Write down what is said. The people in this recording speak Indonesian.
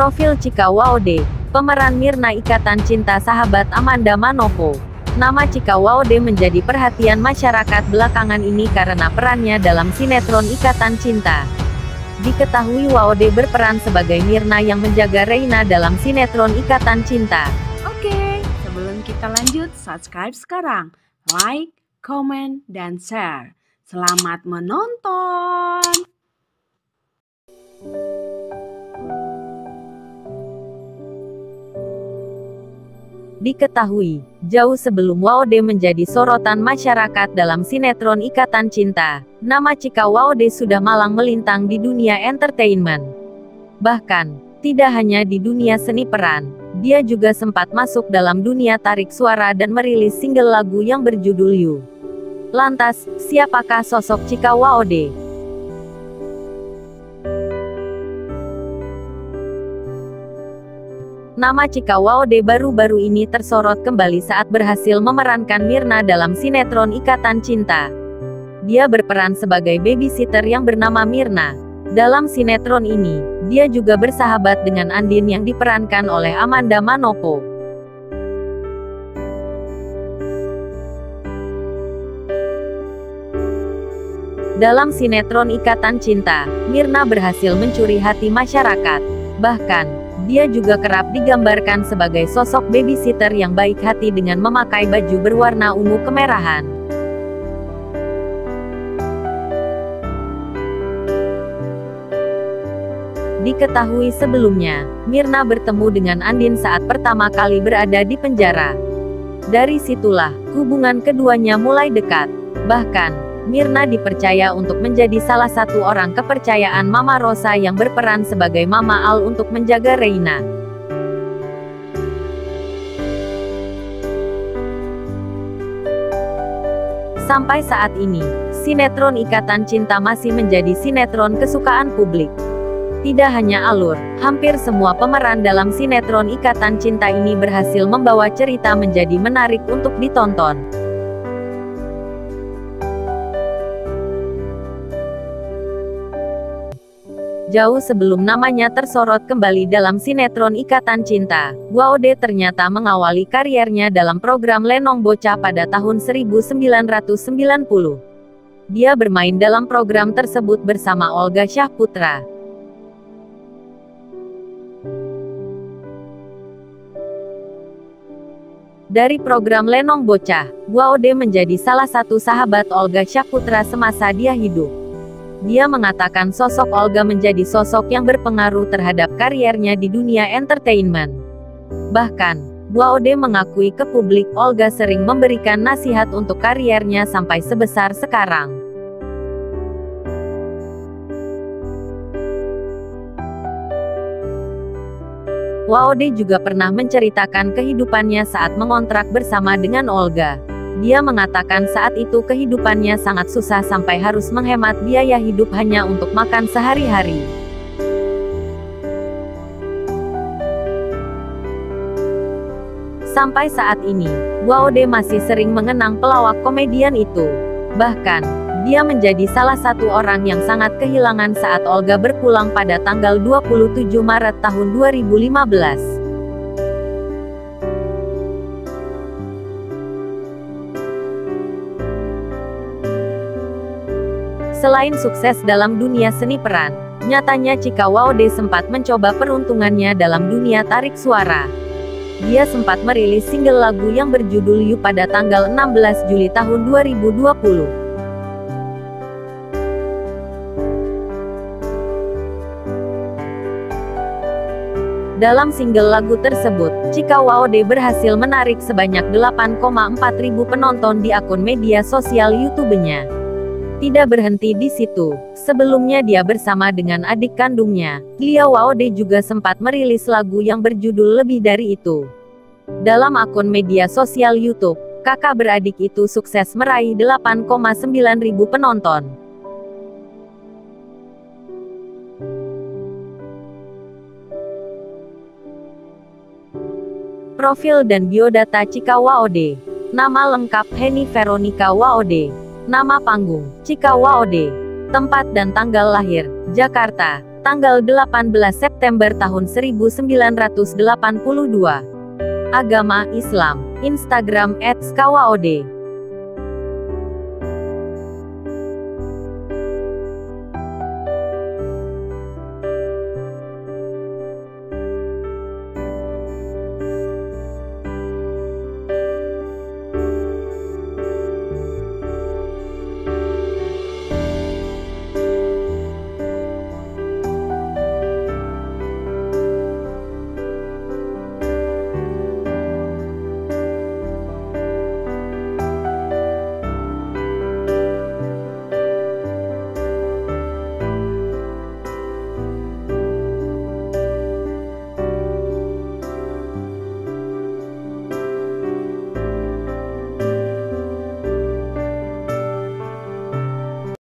Profil Chika Waode, pemeran Mirna Ikatan Cinta sahabat Amanda Manopo. Nama Chika Waode menjadi perhatian masyarakat belakangan ini karena perannya dalam sinetron Ikatan Cinta. Diketahui Waode berperan sebagai Mirna yang menjaga Reina dalam sinetron Ikatan Cinta. Oke, sebelum kita lanjut, subscribe sekarang, like, comment, dan share. Selamat menonton! Diketahui, jauh sebelum Waode menjadi sorotan masyarakat dalam sinetron Ikatan Cinta, nama Chika Waode sudah malang melintang di dunia entertainment. Bahkan, tidak hanya di dunia seni peran, dia juga sempat masuk dalam dunia tarik suara dan merilis single lagu yang berjudul You. Lantas, siapakah sosok Chika Waode? Nama Chika Waode baru-baru ini tersorot kembali saat berhasil memerankan Mirna dalam sinetron Ikatan Cinta. Dia berperan sebagai babysitter yang bernama Mirna. Dalam sinetron ini, dia juga bersahabat dengan Andin yang diperankan oleh Amanda Manopo. Dalam sinetron Ikatan Cinta, Mirna berhasil mencuri hati masyarakat. Bahkan, dia juga kerap digambarkan sebagai sosok babysitter yang baik hati dengan memakai baju berwarna ungu kemerahan. Diketahui sebelumnya, Mirna bertemu dengan Andin saat pertama kali berada di penjara. Dari situlah, hubungan keduanya mulai dekat. Bahkan, Mirna dipercaya untuk menjadi salah satu orang kepercayaan Mama Rosa yang berperan sebagai Mama Al untuk menjaga Reina. Sampai saat ini, sinetron Ikatan Cinta masih menjadi sinetron kesukaan publik. Tidak hanya alur, hampir semua pemeran dalam sinetron Ikatan Cinta ini berhasil membawa cerita menjadi menarik untuk ditonton. Jauh sebelum namanya tersorot kembali dalam sinetron Ikatan Cinta, Waode ternyata mengawali kariernya dalam program Lenong Bocah pada tahun 1990. Dia bermain dalam program tersebut bersama Olga Syahputra. Dari program Lenong Bocah, Waode menjadi salah satu sahabat Olga Syahputra semasa dia hidup. Dia mengatakan sosok Olga menjadi sosok yang berpengaruh terhadap kariernya di dunia entertainment. Bahkan, Waode mengakui ke publik Olga sering memberikan nasihat untuk kariernya sampai sebesar sekarang. Waode juga pernah menceritakan kehidupannya saat mengontrak bersama dengan Olga. Dia mengatakan saat itu kehidupannya sangat susah sampai harus menghemat biaya hidup hanya untuk makan sehari-hari. Sampai saat ini, Waode masih sering mengenang pelawak komedian itu. Bahkan, dia menjadi salah satu orang yang sangat kehilangan saat Olga berpulang pada tanggal 27 Maret tahun 2015. Selain sukses dalam dunia seni peran, nyatanya Chika Waode sempat mencoba peruntungannya dalam dunia tarik suara. Dia sempat merilis single lagu yang berjudul You pada tanggal 16 Juli tahun 2020. Dalam single lagu tersebut, Chika Waode berhasil menarik sebanyak 8,4 ribu penonton di akun media sosial YouTube-nya. Tidak berhenti di situ, sebelumnya dia bersama dengan adik kandungnya, Lia Waode juga sempat merilis lagu yang berjudul Lebih Dari Itu. Dalam akun media sosial YouTube, kakak beradik itu sukses meraih 8,9 ribu penonton. Profil dan biodata Chika Waode. Nama lengkap Henny Veronika Waode. Nama panggung, Chika Waode. Tempat dan tanggal lahir, Jakarta. tanggal 18 September tahun 1982. Agama Islam. Instagram @chikawaode.